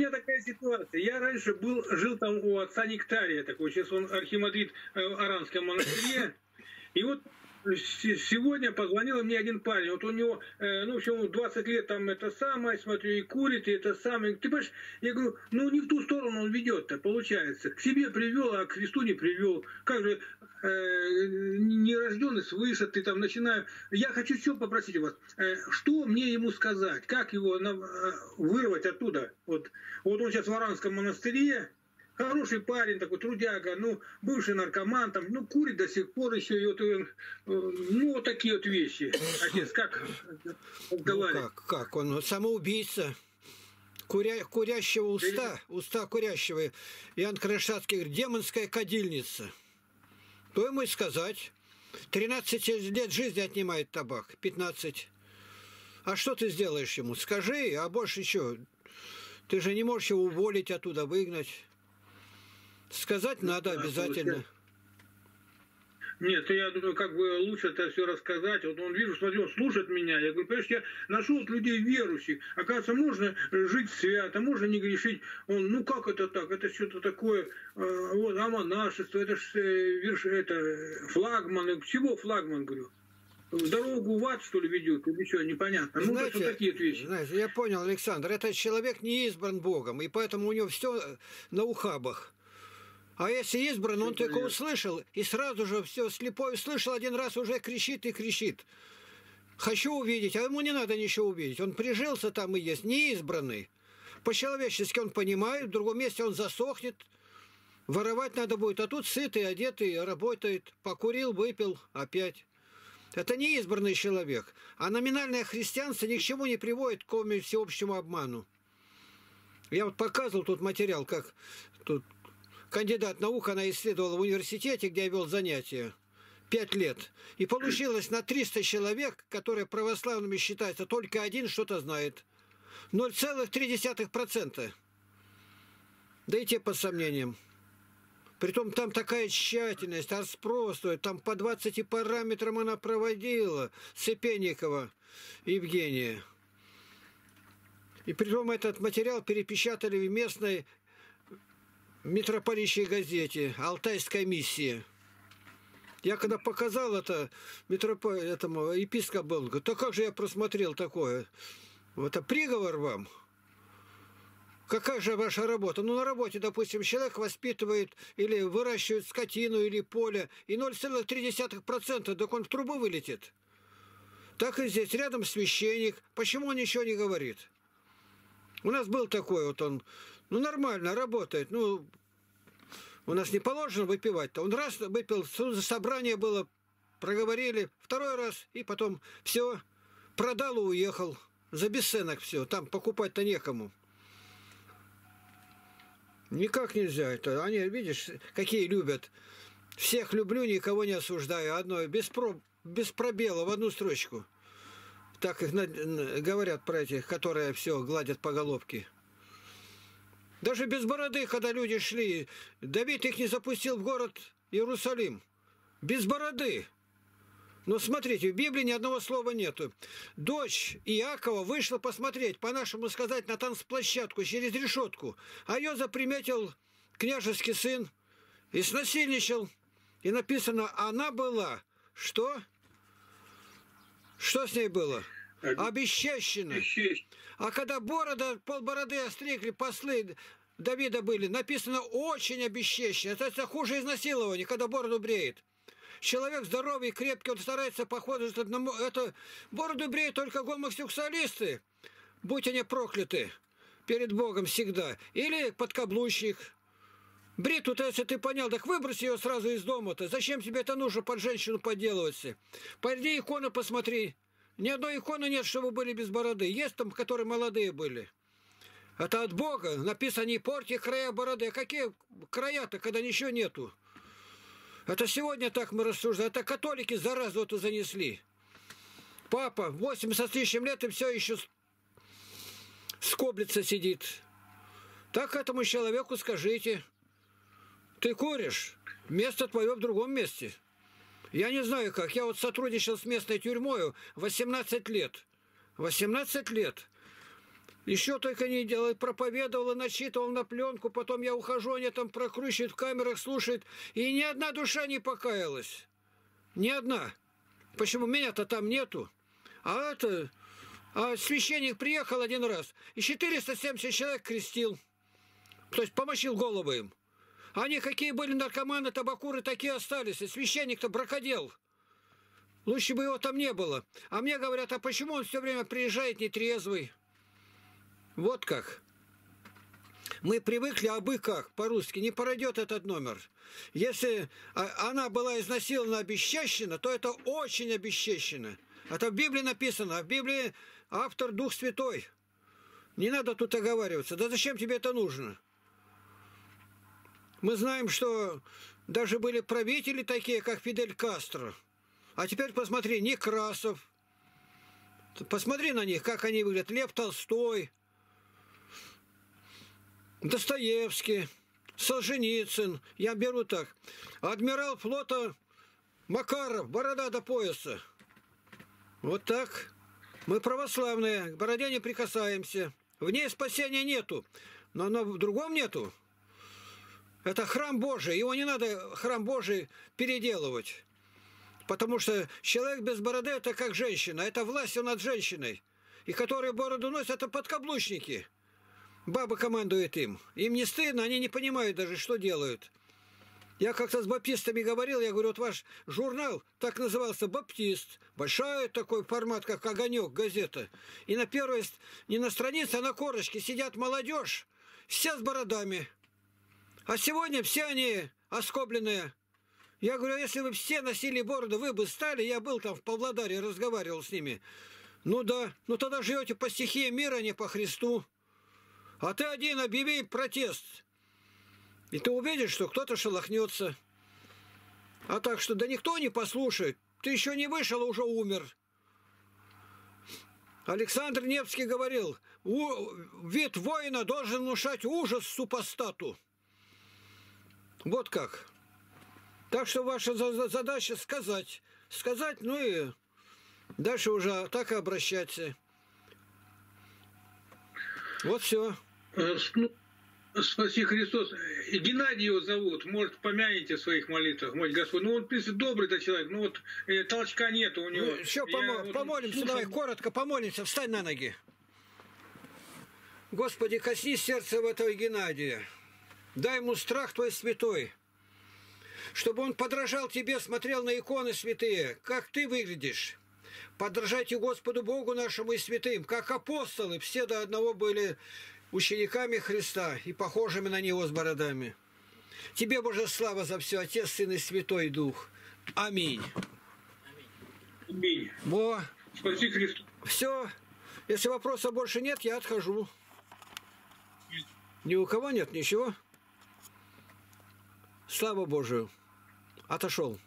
У меня такая ситуация. Я раньше жил там у отца Нектария такой, сейчас он архимандрит в Аранском монастыре. И вот сегодня позвонил мне один парень. Вот у него, ну, в общем, 20 лет там это самое, смотрю, и курит, и это самое. Ты понимаешь, я говорю, ну, не в ту сторону он ведет-то, получается. К себе привел, а к Христу не привел. Как же, нерожденный свыше, ты там начинаешь. Я хочу все попросить у вас. Что мне ему сказать? Как его вырвать оттуда? Вот он сейчас в Оранском монастыре. Хороший парень, такой трудяга, ну, бывший наркоман, там, ну, курит до сих пор еще, и вот, ну, вот такие вот вещи. Отец, как разговаривает? Ну, как? Он самоубийца, курящего уста курящего. Иоанн Крышатский говорит, демонская кадильница. Кто ему и сказать? 13 лет жизни отнимает табак, 15. А что ты сделаешь ему? Скажи, а больше еще. Ты же не можешь его уволить оттуда, выгнать. Сказать надо обязательно. Нет, я думаю, как бы лучше это все рассказать. Вот он, вижу, смотрю, он слушает меня. Я говорю, понимаешь, я нашел людей верующих. Оказывается, можно жить свято, можно не грешить. Он, ну как это так? Это что-то такое, вот, а монашество, это же флагман. Чего флагман, говорю? Дорогу в ад, что ли, ведет? Или что, непонятно. Ну, знаете, вот такие вещи. Знаете, я понял, Александр, этот человек не избран Богом, и поэтому у него все на ухабах. А если избран, он только услышал, и сразу же все слепой услышал, один раз уже кричит и кричит. Хочу увидеть, а ему не надо ничего увидеть. Он прижился там и есть, неизбранный. По-человечески он понимает, в другом месте он засохнет, воровать надо будет. А тут сытый, одетый, работает, покурил, выпил, опять. Это неизбранный человек. А номинальное христианство ни к чему не приводит, кроме всеобщему обману. Я вот показывал тут материал, как тут... Кандидат наук, она исследовала в университете, где я вел занятия, 5 лет. И получилось на 300 человек, которые православными считаются, только один что-то знает. 0,3%. Да и те под сомнением. Притом там такая тщательность, распрос, там по 20 параметрам она проводила, Сыпенникова Евгения. И притом этот материал перепечатали в местной митрополитической газете «Алтайская миссия». Я когда показал это этому епископу, говорит, да как же я просмотрел такое? Вот это приговор вам? Какая же ваша работа? Ну, на работе, допустим, человек воспитывает или выращивает скотину или поле, и 0,3%, так он в трубу вылетит. Так и здесь, рядом священник. Почему он ничего не говорит? У нас был такой вот он... Ну, нормально, работает. Ну, у нас не положено выпивать-то. Он раз выпил, собрание было, проговорили. Второй раз, и потом все, продал и уехал. За бесценок все. Там покупать-то некому. Никак нельзя это. Они, видишь, какие любят. Всех люблю, никого не осуждаю. Одно, без пробела, в одну строчку. Так их говорят про этих, которые все гладят по головке. Даже без бороды, когда люди шли, Давид их не запустил в город Иерусалим. Без бороды. Но смотрите, в Библии ни одного слова нету. Дочь Иакова вышла посмотреть, по-нашему сказать, на танцплощадку через решетку. А ее заприметил княжеский сын и снасильничал. И написано, она была. Что? Что с ней было? Обещащина. А когда борода, полбороды остригли, послы Давида были, написано очень обещащина. Это хуже изнасилования, когда бороду бреет. Человек здоровый, крепкий, он старается походить. Это бороду бреет только гомосексуалисты, будь они прокляты перед Богом всегда. Или подкаблучник. Бриту, если ты понял, так выброси ее сразу из дома-то. Зачем тебе это нужно под женщину подделываться? Пойди икону посмотри. Ни одной иконы нет, чтобы были без бороды. Есть там, которые молодые были. Это от Бога. Написано, не порти края бороды. А какие края-то, когда ничего нету? Это сегодня так мы рассуждаем. Это католики заразу эту занесли. Папа, 80 тысяч лет, и все еще скоблится сидит. Так этому человеку скажите. Ты куришь? Место твое в другом месте. Я не знаю как. Я вот сотрудничал с местной тюрьмой 18 лет. 18 лет. Еще только не делает. Проповедовал и начитывал на пленку. Потом я ухожу, они там прокручивают в камерах, слушают. И ни одна душа не покаялась. Ни одна. Почему? Меня-то там нету. А это... А священник приехал один раз. И 470 человек крестил. То есть помочил головы им. Они какие были наркоманы, табакуры, такие остались. И священник-то бракодел. Лучше бы его там не было. А мне говорят, а почему он все время приезжает нетрезвый? Вот как. Мы привыкли, а бы как, по-русски. Не пройдет этот номер. Если она была изнасилована, обесчещена, то это очень обесчещено. Это в Библии написано. А в Библии автор Дух Святой. Не надо тут оговариваться. Да зачем тебе это нужно? Мы знаем, что даже были правители такие, как Фидель Кастро. А теперь посмотри, Некрасов. Посмотри на них, как они выглядят. Лев Толстой, Достоевский, Солженицын. Я беру так. Адмирал флота Макаров, борода до пояса. Вот так. Мы православные, к бороде не прикасаемся. В ней спасения нету, но оно в другом нету. Это храм Божий, его не надо, храм Божий, переделывать. Потому что человек без бороды – это как женщина, это власть над женщиной. И которые бороду носят – это подкаблучники. Баба командует им. Им не стыдно, они не понимают даже, что делают. Я как-то с баптистами говорил, я говорю, вот ваш журнал так назывался «Баптист». Большой такой формат, как «Огонек», газета. И на первой, не на странице, а на корочке сидят молодежь, все с бородами. А сегодня все они оскобленные. Я говорю, если бы все носили бороду, вы бы стали. Я был там в Павлодаре, разговаривал с ними. Ну да, ну тогда живете по стихии мира, а не по Христу. А ты один объяви протест. И ты увидишь, что кто-то шелохнется. А так что, да никто не послушает. Ты еще не вышел, а уже умер. Александр Невский говорил, вид воина должен внушать ужас супостату. Вот как. Так что ваша задача сказать. Сказать, ну и дальше уже так и обращаться. Вот все. Спаси Христос. Геннадий его зовут. Может, помяните в своих молитвах, мой Господь. Ну, он добрый-то человек. Ну, вот толчка нет у него. Ну, все, помолимся. Давай коротко помолимся. Встань на ноги. Господи, коснись сердца в этого Геннадия. Дай ему страх твой святой. Чтобы он подражал тебе, смотрел на иконы святые. Как ты выглядишь? Подражайте Господу Богу нашему и святым. Как апостолы все до одного были учениками Христа и похожими на Него с бородами. Тебе, Боже, слава за все, Отец, Сын и Святой Дух. Аминь. Аминь. Во. Спаси Христос. Все. Если вопроса больше нет, я отхожу. Нет. Ни у кого нет ничего? Слава Божию. Отошел.